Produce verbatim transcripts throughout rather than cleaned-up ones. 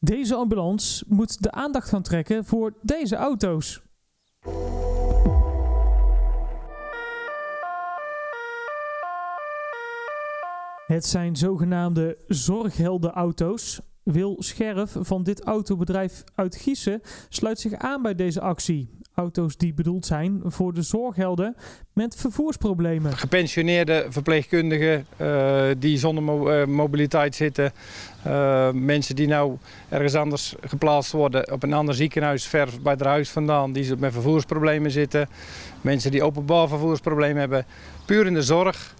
Deze ambulance moet de aandacht gaan trekken voor deze auto's. Het zijn zogenaamde zorgheldenauto's. Wil Scherff van dit autobedrijf uit Giessen sluit zich aan bij deze actie. Auto's die bedoeld zijn voor de zorghelden met vervoersproblemen. Gepensioneerde verpleegkundigen uh, die zonder mo uh, mobiliteit zitten. Uh, mensen die nou ergens anders geplaatst worden op een ander ziekenhuis ver bij het huis vandaan. Die met vervoersproblemen zitten. Mensen die openbaar vervoersproblemen hebben. Puur in de zorg.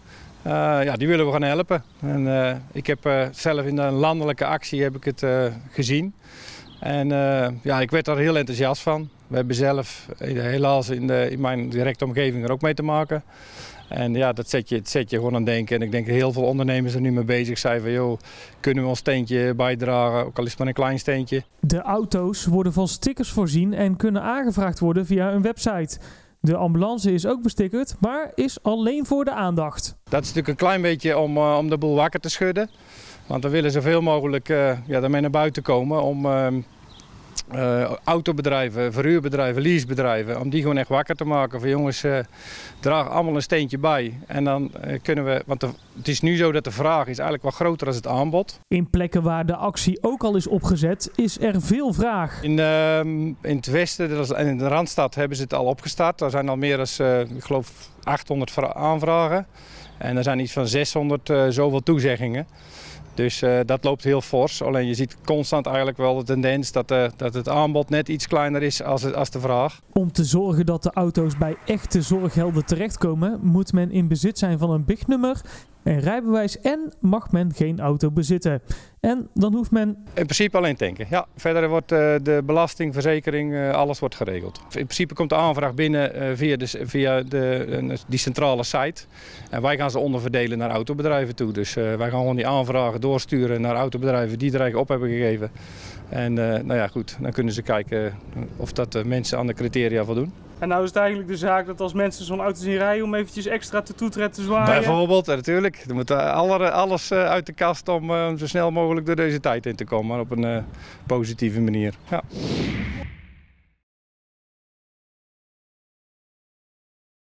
Uh, ja, die willen we gaan helpen. En, uh, ik heb uh, zelf in een landelijke actie heb ik het uh, gezien. En uh, ja, ik werd daar heel enthousiast van. We hebben zelf helaas in, de, in mijn directe omgeving er ook mee te maken. En ja, dat zet je, dat zet je gewoon aan denken. En ik denk dat heel veel ondernemers er nu mee bezig zijn van joh, kunnen we ons steentje bijdragen, ook al is het maar een klein steentje. De auto's worden van stickers voorzien en kunnen aangevraagd worden via een website. De ambulance is ook bestickerd, maar is alleen voor de aandacht. Dat is natuurlijk een klein beetje om, uh, om de boel wakker te schudden. Want we willen zoveel mogelijk uh, ja, daarmee naar buiten komen om uh, uh, autobedrijven, verhuurbedrijven, leasebedrijven, om die gewoon echt wakker te maken. Van jongens, uh, draag allemaal een steentje bij. En dan uh, kunnen we, want de, het is nu zo dat de vraag is eigenlijk wel groter dan het aanbod. In plekken waar de actie ook al is opgezet, is er veel vraag. In, uh, in het westen en in de Randstad hebben ze het al opgestart. Er zijn al meer dan, uh, ik geloof, achthonderd aanvragen. En er zijn iets van zeshonderd uh, zoveel toezeggingen. Dus uh, dat loopt heel fors. Alleen je ziet constant eigenlijk wel de tendens dat, uh, dat het aanbod net iets kleiner is als, het, als de vraag. Om te zorgen dat de auto's bij echte zorghelden terechtkomen, moet men in bezit zijn van een B I G-nummer, een rijbewijs en mag men geen auto bezitten. En dan hoeft men... In principe alleen tanken. Ja, verder wordt uh, de belasting, verzekering, uh, alles wordt geregeld. In principe komt de aanvraag binnen uh, via, de, via de, uh, die centrale site. En wij gaan ze onderverdelen naar autobedrijven toe. Dus uh, wij gaan gewoon die aanvragen doorsturen naar autobedrijven die er eigenlijk op hebben gegeven. En uh, nou ja, goed, dan kunnen ze kijken of dat de mensen aan de criteria voldoen. En nou is het eigenlijk de zaak dat als mensen zo'n auto zien rijden om eventjes extra te toetretten te zwaaien? Bijvoorbeeld, natuurlijk. Er moet alles uit de kast om zo snel mogelijk door deze tijd in te komen op een positieve manier. Ja.